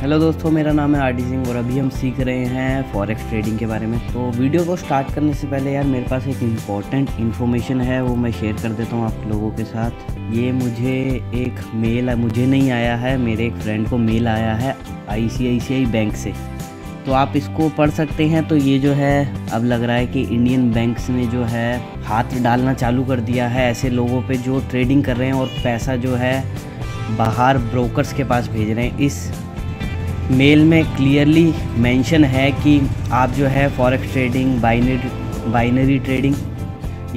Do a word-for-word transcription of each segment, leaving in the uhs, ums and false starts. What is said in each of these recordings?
Hello दोस्तों, मेरा नाम है आर डी सिंह और अभी हम सीख रहे हैं फॉरेक्स ट्रेडिंग के बारे में। तो वीडियो को स्टार्ट करने से पहले यार मेरे पास एक इम्पॉर्टेंट इन्फॉर्मेशन है, वो मैं शेयर कर देता हूँ आप लोगों के साथ। ये मुझे एक मेल मुझे नहीं आया है, मेरे एक फ्रेंड को मेल आया है आई सी आई सी आई बैंक से, तो आप इसको पढ़ सकते हैं। तो ये जो है अब लग रहा है कि इंडियन बैंक्स ने जो है हाथ डालना चालू कर दिया है ऐसे लोगों पे जो ट्रेडिंग कर रहे हैं और पैसा जो है बाहर ब्रोकर्स के पास भेज रहे हैं। इस मेल में क्लियरली मेंशन है कि आप जो है forex trading, binary binary trading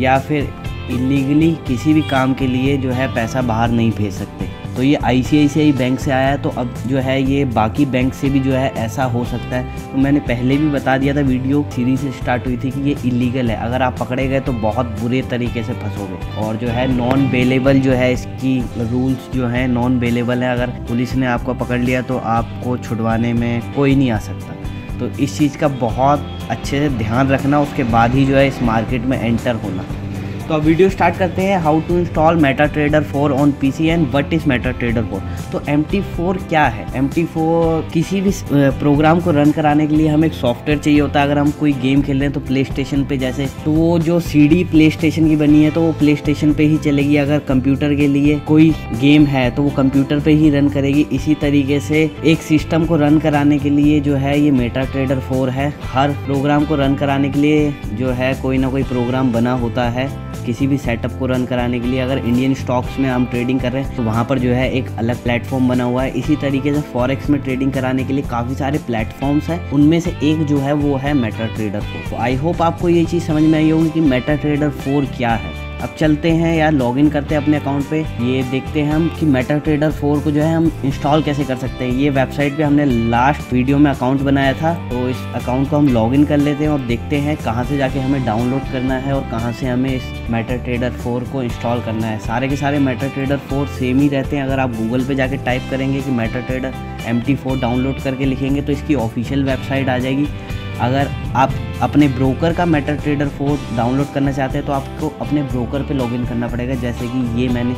या फिर इलीगली किसी भी काम के लिए जो है पैसा बाहर नहीं भेज सकते। तो ये आई सी आई सी आई बैंक से आया है, तो अब जो है ये बाकी बैंक से भी जो है ऐसा हो सकता है। तो मैंने पहले भी बता दिया था, वीडियो सीरीज से स्टार्ट हुई थी कि ये इलीगल है, अगर आप पकड़े गए तो बहुत बुरे तरीके से फंसोगे और जो है नॉन बेलेबल जो है इसकी रूल्स जो है नॉन बेलेबल है। अगर पुलिस ने आपको पकड़ लिया तो आपको छुड़वाने में कोई नहीं आ सकता। तो इस चीज़ का बहुत अच्छे से ध्यान रखना, उसके बाद ही जो है इस मार्केट में एंटर होना। तो अब वीडियो स्टार्ट करते हैं। How to install Meta trader four on PC and what is Meta trader four. तो एम टी फोर क्या है? एम टी फोर किसी भी प्रोग्राम को रन कराने के लिए हमें एक सॉफ्टवेयर चाहिए होता है। अगर हम कोई गेम खेल रहे हैं तो प्ले स्टेशन पर जैसे, तो वो जो सीडी प्ले स्टेशन की बनी है तो वो प्ले स्टेशन पर ही चलेगी। अगर कंप्यूटर के लिए कोई गेम है तो वो कंप्यूटर पर ही रन करेगी। इसी तरीके से एक सिस्टम को रन कराने के लिए जो है ये मेटा ट्रेडर फोर है। हर प्रोग्राम को रन कराने के लिए जो है कोई ना कोई प्रोग्राम बना होता है किसी भी सेटअप को रन कराने के लिए। अगर इंडियन स्टॉक्स में हम ट्रेडिंग कर रहे हैं तो वहाँ पर जो है एक अलग प्लेटफॉर्म बना हुआ है। इसी तरीके से फॉरेक्स में ट्रेडिंग कराने के लिए काफ़ी सारे प्लेटफॉर्म्स हैं, उनमें से एक जो है वो है मेटा ट्रेडर फोर। तो आई होप आपको ये चीज़ समझ में आई होगी कि मेटा ट्रेडर फोर क्या है। अब चलते हैं यार, लॉगिन करते हैं अपने अकाउंट पे। ये देखते हैं हम कि मेटा ट्रेडर फोर को जो है हम इंस्टॉल कैसे कर सकते हैं। ये वेबसाइट पे हमने लास्ट वीडियो में अकाउंट बनाया था, तो इस अकाउंट को हम लॉगिन कर लेते हैं और देखते हैं कहाँ से जाके हमें डाउनलोड करना है और कहाँ से हमें इस मेटा ट्रेडर फोर को इंस्टॉल करना है। सारे के सारे मेटा ट्रेडर फोर सेम ही रहते हैं। अगर आप गूगल पर जाके टाइप करेंगे कि MetaTrader M T four download करके लिखेंगे तो इसकी ऑफिशियल वेबसाइट आ जाएगी। अगर आप अपने ब्रोकर का मेटा ट्रेडर फोर डाउनलोड करना चाहते हैं तो आपको अपने ब्रोकर पे लॉगिन करना पड़ेगा। जैसे कि ये मैंने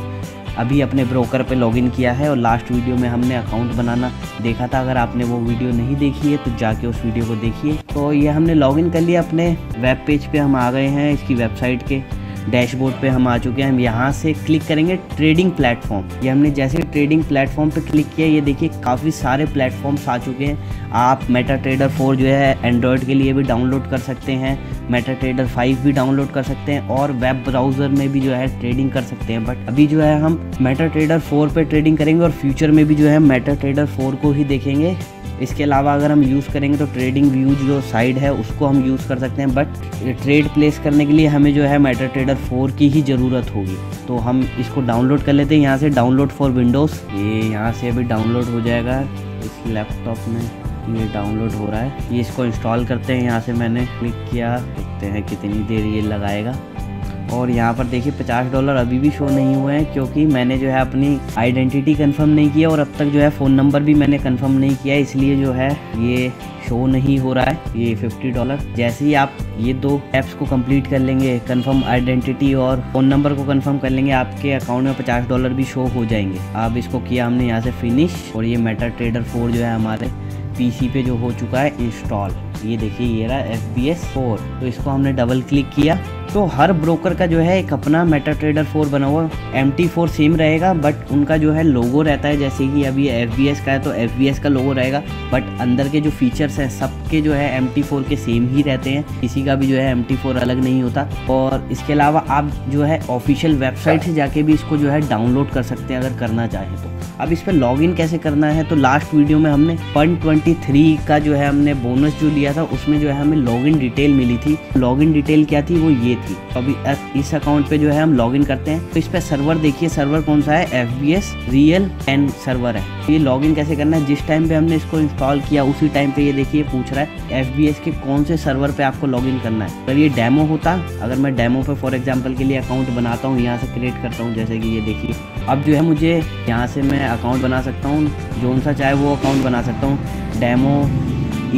अभी अपने ब्रोकर पे लॉगिन किया है और लास्ट वीडियो में हमने अकाउंट बनाना देखा था। अगर आपने वो वीडियो नहीं देखी है तो जाके उस वीडियो को देखिए। तो ये हमने लॉगिन कर लिया, अपने वेब पेज पे हम आ गए हैं, इसकी वेबसाइट के डैशबोर्ड पे हम आ चुके हैं। हम यहाँ से क्लिक करेंगे ट्रेडिंग प्लेटफॉर्म। ये हमने जैसे ट्रेडिंग प्लेटफॉर्म पे क्लिक किया, ये देखिए काफ़ी सारे प्लेटफॉर्म्स आ चुके हैं। आप मेटा ट्रेडर फोर जो है एंड्रॉयड के लिए भी डाउनलोड कर सकते हैं, मेटा ट्रेडर फाइव भी डाउनलोड कर सकते हैं और वेब ब्राउज़र में भी जो है ट्रेडिंग कर सकते हैं। बट अभी जो है हम मेटा ट्रेडर फोर पर ट्रेडिंग करेंगे और फ्यूचर में भी जो है मेटा ट्रेडर फोर को ही देखेंगे। इसके अलावा अगर हम यूज़ करेंगे तो ट्रेडिंग व्यू जो साइड है उसको हम यूज़ कर सकते हैं, बट ट्रेड प्लेस करने के लिए हमें जो है मेटा ट्रेडर फोर की ही ज़रूरत होगी। तो हम इसको डाउनलोड कर लेते हैं यहाँ से, डाउनलोड फॉर विंडोज़। ये यहाँ से अभी डाउनलोड हो जाएगा इस लैपटॉप में, ये डाउनलोड हो रहा है। ये इसको इंस्टॉल करते हैं, यहाँ से मैंने क्लिक किया, देखते हैं कितनी देर ये लगाएगा। और यहाँ पर देखिए पचास डॉलर अभी भी शो नहीं हुए हैं क्योंकि मैंने जो है अपनी आइडेंटिटी कंफर्म नहीं किया और अब तक जो है फ़ोन नंबर भी मैंने कंफर्म नहीं किया, इसलिए जो है ये शो नहीं हो रहा है। ये पचास डॉलर जैसे ही आप ये दो ऐप्स को कंप्लीट कर लेंगे, कंफर्म आइडेंटिटी और फ़ोन नंबर को कंफर्म कर लेंगे, आपके अकाउंट में पचास डॉलर भी शो हो जाएंगे। अब इसको किया हमने यहाँ से फिनिश और ये मेटा ट्रेडर फोर जो है हमारे पीसी पे जो हो चुका है इंस्टॉल। ये देखिए ये रहा एफ बी एस फोर। तो इसको हमने डबल क्लिक किया। तो हर ब्रोकर का जो है एक अपना मेटा ट्रेडर फोर बना हुआ, एम टी फोर सेम रहेगा बट उनका जो है लोगो रहता है। जैसे कि अभी एफ बी एस का है तो एफ बी एस का लोगो रहेगा, बट अंदर के जो फीचर्स हैं सबके जो है एम टी फोर के सेम ही रहते हैं, किसी का भी जो है एम टी फोर अलग नहीं होता। और इसके अलावा आप जो है ऑफिशियल वेबसाइट से जाके भी इसको जो है डाउनलोड कर सकते हैं अगर करना चाहें तो। अब इस पर लॉगिन कैसे करना है, तो लास्ट वीडियो में हमने वन ट्वेंटी थ्री का जो है हमने बोनस जो लिया था उसमें जो है हमें लॉगिन डिटेल मिली थी। लॉगिन डिटेल क्या थी, वो ये थी। अभी इस अकाउंट पे जो है हम लॉगिन करते हैं तो इस पर सर्वर देखिए, सर्वर कौन सा है, F B S real and server है। ये लॉगिन कैसे करना है, जिस टाइम पे हमने इसको इंस्टॉल किया उसी टाइम पे ये देखिए पूछ रहा है एफ बी एस के कौन से सर्वर पे आपको लॉगिन करना है। अगर ये डेमो होता, अगर मैं डेमो पे फॉर एग्जाम्पल के लिए अकाउंट बनाता हूँ, यहाँ से क्रिएट करता हूँ, जैसे कि ये देखिए अब जो है मुझे यहाँ से मैं अकाउंट बना सकता हूँ, जो सा चाहे वो अकाउंट बना सकता हूँ। डेमो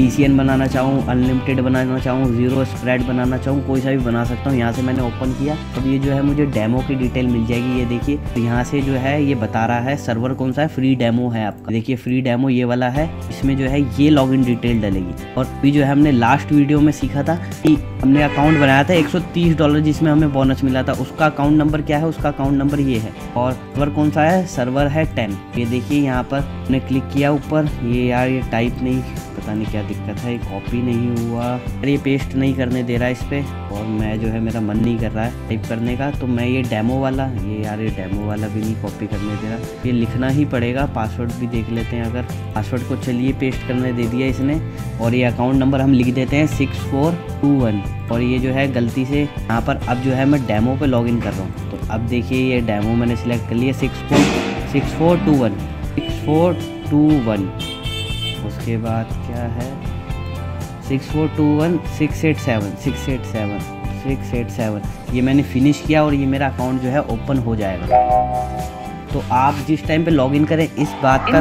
ई सी एन बनाना चाहूँ, अनलिमिटेड बनाना चाहूँ, जीरो स्प्रेड बनाना चाहूँ, कोई सा भी बना सकता हूँ। यहाँ से मैंने ओपन किया। अब ये जो है मुझे डेमो की डिटेल मिल जाएगी। ये देखिए यहाँ से जो है ये बता रहा है सर्वर कौन सा है, फ्री डेमो है आपका। देखिए फ्री डेमो ये वाला है, इसमें जो है ये लॉग इन डिटेल डलेगी। और भी जो है हमने लास्ट वीडियो में सीखा था कि हमने अकाउंट बनाया था एक सौ तीस डॉलर, जिसमें हमें बोनस मिला था। उसका अकाउंट नंबर क्या है, उसका अकाउंट नंबर ये है। और सर्वर कौन सा है, सर्वर है टेन। ये देखिए यहाँ पर हमने क्लिक किया ऊपर। ये यार ये टाइप नहीं, पता नहीं क्या दिक्कत है, कॉपी नहीं हुआ, अरे पेस्ट नहीं करने दे रहा है इस पर। और मैं जो है मेरा मन नहीं कर रहा है टाइप करने का, तो मैं ये डेमो वाला, ये यार ये डेमो वाला भी नहीं कॉपी करने दे रहा, ये लिखना ही पड़ेगा। पासवर्ड भी देख लेते हैं, अगर पासवर्ड को चलिए पेस्ट करने दे दिया इसने। और ये अकाउंट नंबर हम लिख देते हैं सिक्स फोर टू वन। और ये जो है गलती से यहाँ पर अब जो है मैं डेमो पे लॉगिन कर रहा हूँ। तो अब देखिए ये डेमो मैंने सिलेक्ट कर लिया six four six four two one six four two one. उसके बाद क्या है six four two one six eight seven six eight seven six eight seven. ये मैंने फिनिश किया और ये मेरा अकाउंट जो है ओपन हो जाएगा। तो आप जिस टाइम पे लॉगिन करें इस बात का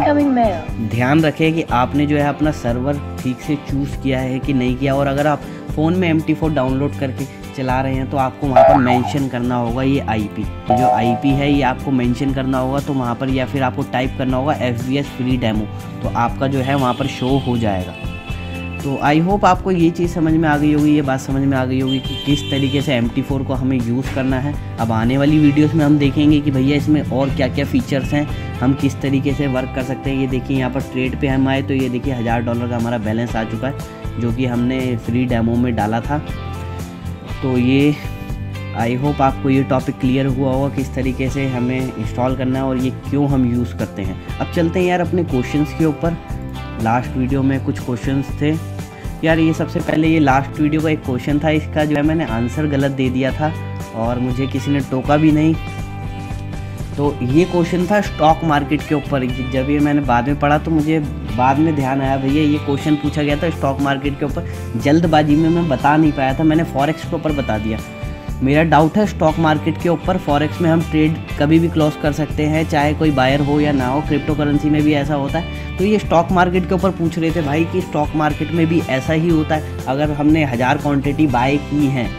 ध्यान रखें कि आपने जो है अपना सर्वर ठीक से चूज़ किया है कि नहीं किया। और अगर आप फ़ोन में एम टी फोर डाउनलोड करके चला रहे हैं तो आपको वहाँ पर मेंशन करना होगा ये आई पी, तो जो आई पी है ये आपको मेंशन करना होगा। तो वहाँ पर या फिर आपको टाइप करना होगा F B S free demo, तो आपका जो है वहाँ पर शो हो जाएगा। तो आई होप आपको ये चीज़ समझ में आ गई होगी, ये बात समझ में आ गई होगी कि किस तरीके से एम टी फोर को हमें यूज़ करना है। अब आने वाली वीडियोस में हम देखेंगे कि भैया इसमें और क्या क्या फीचर्स हैं, हम किस तरीके से वर्क कर सकते हैं। ये देखिए यहाँ पर ट्रेड पे हम आए तो ये देखिए हज़ार डॉलर का हमारा बैलेंस आ चुका है, जो कि हमने फ्री डेमो में डाला था। तो ये आई होप आपको ये टॉपिक क्लियर हुआ होगा किस तरीके से हमें इंस्टॉल करना है और ये क्यों हम यूज़ करते हैं। अब चलते हैं यार अपने क्वेश्चंस के ऊपर। लास्ट वीडियो में कुछ क्वेश्चंस थे यार, ये सबसे पहले ये लास्ट वीडियो का एक क्वेश्चन था, इसका जो है मैंने आंसर गलत दे दिया था और मुझे किसी ने टोका भी नहीं। तो ये क्वेश्चन था स्टॉक मार्केट के ऊपर। जब ये मैंने बाद में पढ़ा तो मुझे बाद में ध्यान आया भैया ये क्वेश्चन पूछा गया था स्टॉक मार्केट के ऊपर, जल्दबाजी में मैं बता नहीं पाया था, मैंने फॉरेक्स के ऊपर बता दिया। मेरा डाउट है स्टॉक मार्केट के ऊपर, फॉरेक्स में हम ट्रेड कभी भी क्लोज कर सकते हैं चाहे कोई बायर हो या ना हो, क्रिप्टो करेंसी में भी ऐसा होता है। तो ये स्टॉक मार्केट के ऊपर पूछ रहे थे भाई कि स्टॉक मार्केट में भी ऐसा ही होता है, अगर हमने हज़ार क्वांटिटी बाय की हैं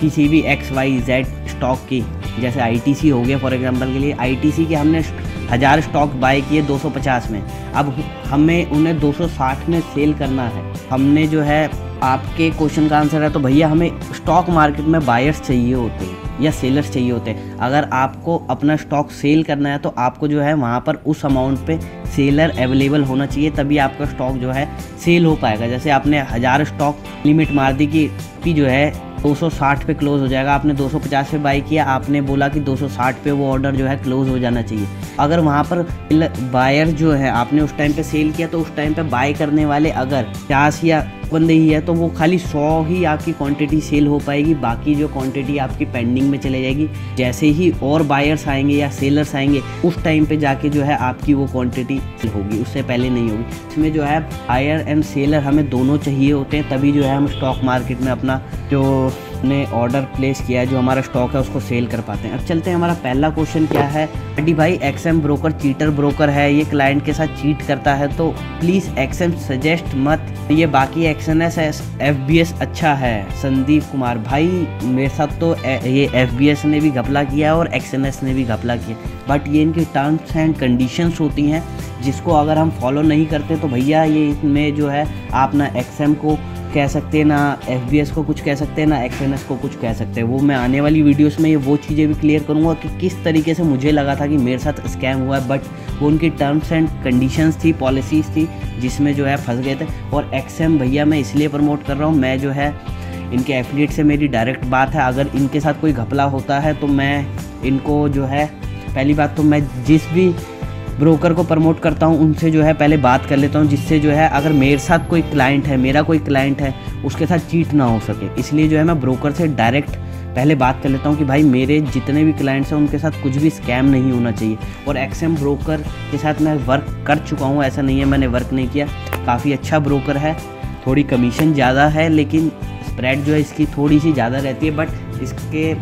किसी भी एक्स वाई जेड स्टॉक की, जैसे आई टी सी हो गया फॉर एग्जांपल के लिए, आई टी सी के हमने हज़ार स्टॉक बाय किए दो सौ पचास में, अब हमें उन्हें दो सौ साठ में सेल करना है। हमने जो है आपके क्वेश्चन का आंसर है तो भैया हमें स्टॉक मार्केट में बायर्स चाहिए होते हैं या सेलर्स चाहिए होते हैं। अगर आपको अपना स्टॉक सेल करना है तो आपको जो है वहाँ पर उस अमाउंट पे सेलर अवेलेबल होना चाहिए, तभी आपका स्टॉक जो है सेल हो पाएगा। जैसे आपने हज़ार स्टॉक लिमिट मार दी कि पी जो है दो सौ साठ पे क्लोज हो जाएगा, आपने दो सौ पचास पे बाई किया, आपने बोला कि दो सौ साठ पे वो ऑर्डर जो है क्लोज हो जाना चाहिए। अगर वहाँ पर बायर जो है आपने उस टाइम पे सेल किया तो उस टाइम पे बाय करने वाले अगर पचास या बंदे ही है तो वो खाली सौ ही आपकी क्वांटिटी सेल हो पाएगी, बाकी जो क्वांटिटी आपकी पेंडिंग में चले जाएगी। जैसे ही और बायर्स आएंगे या सेलर्स आएंगे उस टाइम पे जाके जो है आपकी वो क्वांटिटी होगी, उससे पहले नहीं होगी। इसमें जो है बायर एंड सेलर हमें दोनों चाहिए होते हैं, तभी जो है हम स्टॉक मार्केट में अपना जो ने ऑर्डर प्लेस किया है, जो हमारा स्टॉक है उसको सेल कर पाते हैं। अब चलते हैं हमारा पहला क्वेश्चन क्या है। अडी भाई X M broker cheater broker है, ये क्लाइंट के साथ चीट करता है तो प्लीज़ एक्स एम सजेस्ट मत, ये बाकी X N S F B S अच्छा है। संदीप कुमार भाई मेरे साथ तो ये एफ बी एस ने भी घपला किया है और एक्स एन एस ने भी घपला किया, बट ये इनकी टर्म्स एंड कंडीशंस होती हैं जिसको अगर हम फॉलो नहीं करते तो भैया ये इसमें जो है आप ना एक्स एम को कह सकते हैं, ना एफ बी एस को कुछ कह सकते हैं, ना एक्स एन एस को कुछ कह सकते हैं। वो मैं आने वाली वीडियोस में ये वो चीज़ें भी क्लियर करूँगा कि किस तरीके से मुझे लगा था कि मेरे साथ स्कैम हुआ है, बट वो उनकी टर्म्स एंड कंडीशंस थी, पॉलिसीज़ थी जिसमें जो है फंस गए थे। और एक्स एम भैया मैं इसलिए प्रमोट कर रहा हूँ, मैं जो है इनके एफिलिएट से मेरी डायरेक्ट बात है, अगर इनके साथ कोई घपला होता है तो मैं इनको जो है, पहली बात तो मैं जिस भी ब्रोकर को प्रमोट करता हूं उनसे जो है पहले बात कर लेता हूं, जिससे जो है अगर मेरे साथ कोई क्लाइंट है, मेरा कोई क्लाइंट है उसके साथ चीट ना हो सके। इसलिए जो है मैं ब्रोकर से डायरेक्ट पहले बात कर लेता हूं कि भाई मेरे जितने भी क्लाइंट्स हैं उनके साथ कुछ भी स्कैम नहीं होना चाहिए। और एक्सएम ब्रोकर के साथ मैं वर्क कर चुका हूँ, ऐसा नहीं है मैंने वर्क नहीं किया, काफ़ी अच्छा ब्रोकर है, थोड़ी कमीशन ज़्यादा है लेकिन स्प्रेड जो है इसकी थोड़ी सी ज़्यादा रहती है, बट इसके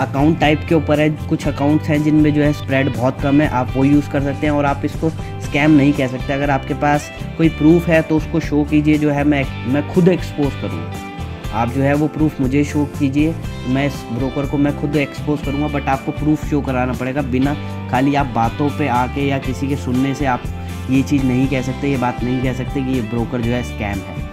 अकाउंट टाइप के ऊपर है। कुछ अकाउंट्स हैं जिनमें जो है स्प्रेड बहुत कम है, आप वो यूज़ कर सकते हैं और आप इसको स्कैम नहीं कह सकते। अगर आपके पास कोई प्रूफ है तो उसको शो कीजिए, जो है मैं मैं खुद एक्सपोज करूँगा। आप जो है वो प्रूफ मुझे शो कीजिए, मैं इस ब्रोकर को मैं खुद एक्सपोज करूँगा, बट आपको प्रूफ शो कराना पड़ेगा। बिना खाली आप बातों पे आके या किसी के सुनने से आप ये चीज़ नहीं कह सकते, ये बात नहीं कह सकते कि ये ब्रोकर जो है स्कैम है।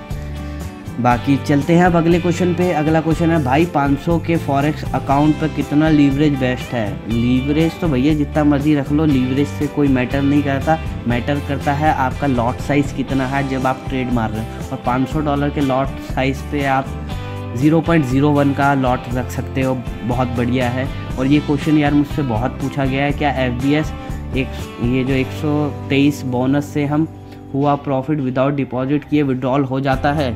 बाकी चलते हैं अब अगले क्वेश्चन पे। अगला क्वेश्चन है भाई पाँच सौ के फॉरेक्स अकाउंट पर कितना लीवरेज बेस्ट है। लीवरेज तो भैया जितना मर्जी रख लो, लीवरेज से कोई मैटर नहीं करता। मैटर करता है आपका लॉट साइज़ कितना है जब आप ट्रेड मार रहे हैं। और पाँच सौ डॉलर के लॉट साइज़ पे आप ज़ीरो पॉइंट ज़ीरो वन का लॉट रख सकते हो, बहुत बढ़िया है। और ये क्वेश्चन यार मुझसे बहुत पूछा गया है, क्या एफ बी एस एक ये जो एक सौ तेईस बोनस से हम हुआ प्रॉफिट विदाउट डिपॉजिट किए विड्रॉल हो जाता है।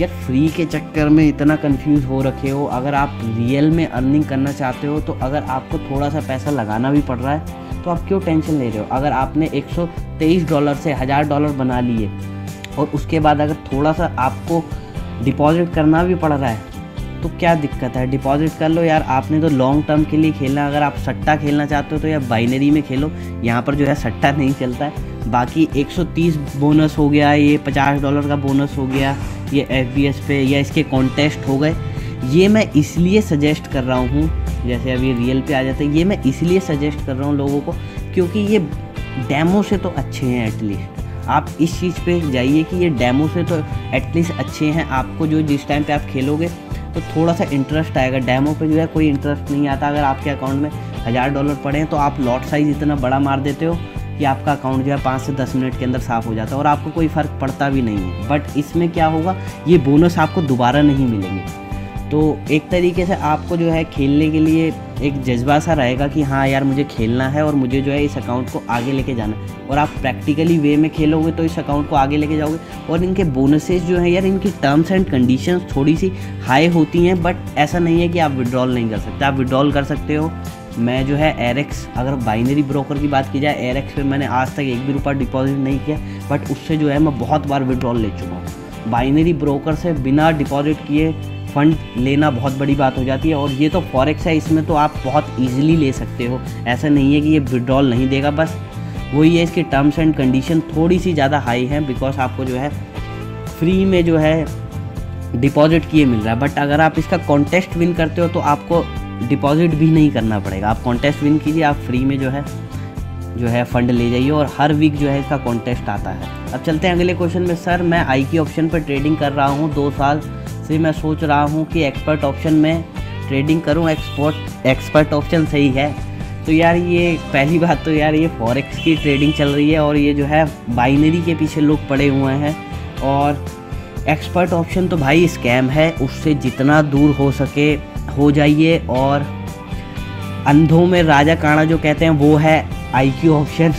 यार फ्री के चक्कर में इतना कंफ्यूज हो रखे हो। अगर आप रियल में अर्निंग करना चाहते हो तो अगर आपको थोड़ा सा पैसा लगाना भी पड़ रहा है तो आप क्यों टेंशन ले रहे हो। अगर आपने एक सौ तेईस डॉलर से हज़ार डॉलर बना लिए और उसके बाद अगर थोड़ा सा आपको डिपॉजिट करना भी पड़ रहा है तो क्या दिक्कत है, डिपॉजिट कर लो यार। आपने तो लॉन्ग टर्म के लिए खेलना। अगर आप सट्टा खेलना चाहते हो तो यार बाइनरी में खेलो, यहाँ पर जो है सट्टा नहीं चलता है। बाकी एक सौ तीस बोनस हो गया, ये पचास डॉलर का बोनस हो गया, ये एफ बी एस पे या इसके कॉन्टेस्ट हो गए। ये मैं इसलिए सजेस्ट कर रहा हूँ, जैसे अभी रियल पे आ जाते हैं, ये मैं इसलिए सजेस्ट कर रहा हूँ लोगों को क्योंकि ये डेमो से तो अच्छे हैं। एटलीस्ट आप इस चीज़ पे जाइए कि ये डेमो से तो एटलीस्ट अच्छे हैं। आपको जो जिस टाइम पे आप खेलोगे तो थोड़ा सा इंटरेस्ट आएगा, डेमो पे जो है कोई इंटरेस्ट नहीं आता। अगर आपके अकाउंट में हज़ार डॉलर पड़े हैं तो आप लॉट साइज़ इतना बड़ा मार देते हो कि आपका अकाउंट जो है पाँच से दस मिनट के अंदर साफ़ हो जाता है और आपको कोई फ़र्क पड़ता भी नहीं है। बट इसमें क्या होगा, ये बोनस आपको दोबारा नहीं मिलेंगे। तो एक तरीके से आपको जो है खेलने के लिए एक जज्बा सा रहेगा कि हाँ यार मुझे खेलना है और मुझे जो है इस अकाउंट को आगे लेके जाना है। और आप प्रैक्टिकली वे में खेलोगे तो इस अकाउंट को आगे लेके जाओगे। और इनके बोनसेस जो हैं यार, इनकी टर्म्स एंड कंडीशंस थोड़ी सी हाई होती हैं, बट ऐसा नहीं है कि आप विड्रॉल नहीं कर सकते। आप विड्रॉल कर सकते हो। मैं जो है एरेक्स, अगर बाइनरी ब्रोकर की बात की जाए, एरेक्स पे मैंने आज तक एक भी रुपया डिपॉजिट नहीं किया, बट उससे जो है मैं बहुत बार विड्रॉल ले चुका हूँ। बाइनरी ब्रोकर से बिना डिपॉजिट किए फ़ंड लेना बहुत बड़ी बात हो जाती है। और ये तो फॉरेक्स है, इसमें तो आप बहुत ईजिली ले सकते हो। ऐसा नहीं है कि ये विड्रॉल नहीं देगा, बस वही है इसकी टर्म्स एंड कंडीशन थोड़ी सी ज़्यादा हाई है, बिकॉज आपको जो है फ्री में जो है डिपॉजिट किए मिल रहा है। बट अगर आप इसका कॉन्टेस्ट विन करते हो तो आपको डिपॉजिट भी नहीं करना पड़ेगा। आप कॉन्टेस्ट विन कीजिए, आप फ्री में जो है जो है फ़ंड ले जाइए। और हर वीक जो है इसका कॉन्टेस्ट आता है। अब चलते हैं अगले क्वेश्चन में। सर मैं आई क्यू ऑप्शन पर ट्रेडिंग कर रहा हूँ, दो साल से मैं सोच रहा हूँ कि एक्सपर्ट ऑप्शन में ट्रेडिंग करूँ, एक्सपर्ट एक्सपर्ट ऑप्शन सही है। तो यार ये पहली बात तो यार ये फॉरेक्स की ट्रेडिंग चल रही है और ये जो है बाइनरी के पीछे लोग पड़े हुए हैं। और एक्सपर्ट ऑप्शन तो भाई स्कैम है, उससे जितना दूर हो सके हो जाइए। और अंधों में राजा काणा जो कहते हैं वो है I Q option.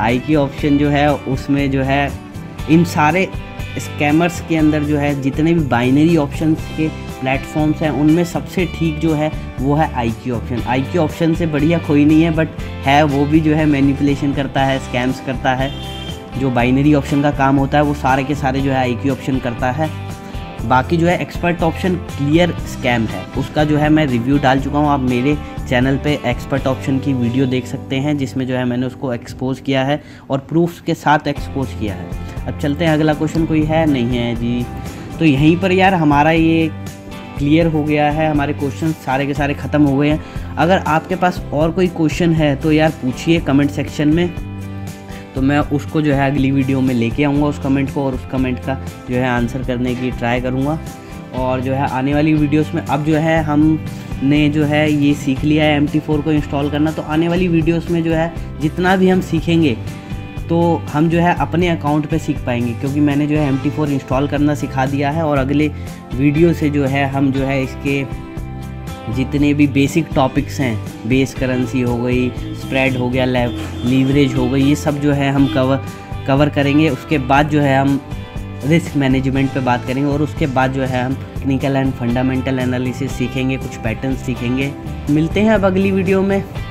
I Q option जो है उसमें जो है इन सारे स्कैमर्स के अंदर जो है जितने भी बाइनरी ऑप्शंस के प्लेटफॉर्म्स हैं उनमें सबसे ठीक जो है वो है I Q option. I Q option से बढ़िया कोई नहीं है, बट है वो भी जो है मैनिपुलेशन करता है, स्कैम्स करता है। जो बाइनरी ऑप्शन का काम होता है वो सारे के सारे जो है आई क्यू ऑप्शन करता है। बाकी जो है एक्सपर्ट ऑप्शन क्लियर स्कैम है, उसका जो है मैं रिव्यू डाल चुका हूँ। आप मेरे चैनल पे एक्सपर्ट ऑप्शन की वीडियो देख सकते हैं जिसमें जो है मैंने उसको एक्सपोज किया है और प्रूफ्स के साथ एक्सपोज किया है। अब चलते हैं अगला क्वेश्चन। कोई है नहीं है जी, तो यहीं पर यार हमारा ये क्लियर हो गया है, हमारे क्वेश्चन सारे के सारे ख़त्म हो गए हैं। अगर आपके पास और कोई क्वेश्चन है तो यार पूछिए कमेंट सेक्शन में, तो मैं उसको जो है अगली वीडियो में लेके आऊँगा उस कमेंट को, और उस कमेंट का जो है आंसर करने की ट्राई करूँगा। और जो है आने वाली वीडियोस में अब जो है हमने जो है ये सीख लिया है एम टी फोर को इंस्टॉल करना, तो आने वाली वीडियोस में जो है जितना भी हम सीखेंगे तो हम जो है अपने अकाउंट पे सीख पाएंगे, क्योंकि मैंने जो है एम टी फोर इंस्टॉल करना सिखा दिया है। और अगले वीडियो से जो है हम जो है इसके जितने भी बेसिक टॉपिक्स हैं, बेस करेंसी हो गई, स्प्रेड हो गया, लीवरेज हो गई, ये सब जो है हम कवर कवर करेंगे। उसके बाद जो है हम रिस्क मैनेजमेंट पे बात करेंगे, और उसके बाद जो है हम टेक्निकल एंड फंडामेंटल एनालिसिस सीखेंगे, कुछ पैटर्न सीखेंगे। मिलते हैं अब अगली वीडियो में।